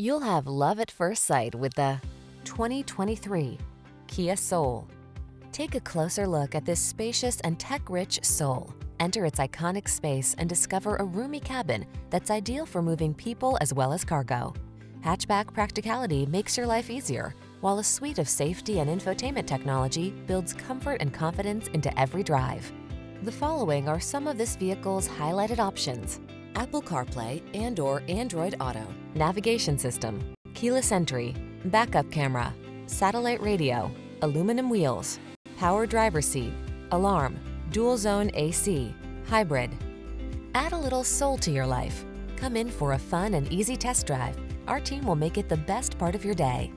You'll have love at first sight with the 2023 Kia Soul. Take a closer look at this spacious and tech-rich Soul. Enter its iconic space and discover a roomy cabin that's ideal for moving people as well as cargo. Hatchback practicality makes your life easier, while a suite of safety and infotainment technology builds comfort and confidence into every drive. The following are some of this vehicle's highlighted options: Apple CarPlay and/or Android Auto, navigation system, keyless entry, backup camera, satellite radio, aluminum wheels, power driver seat, alarm, dual zone AC, hybrid. Add a little soul to your life. Come in for a fun and easy test drive. Our team will make it the best part of your day.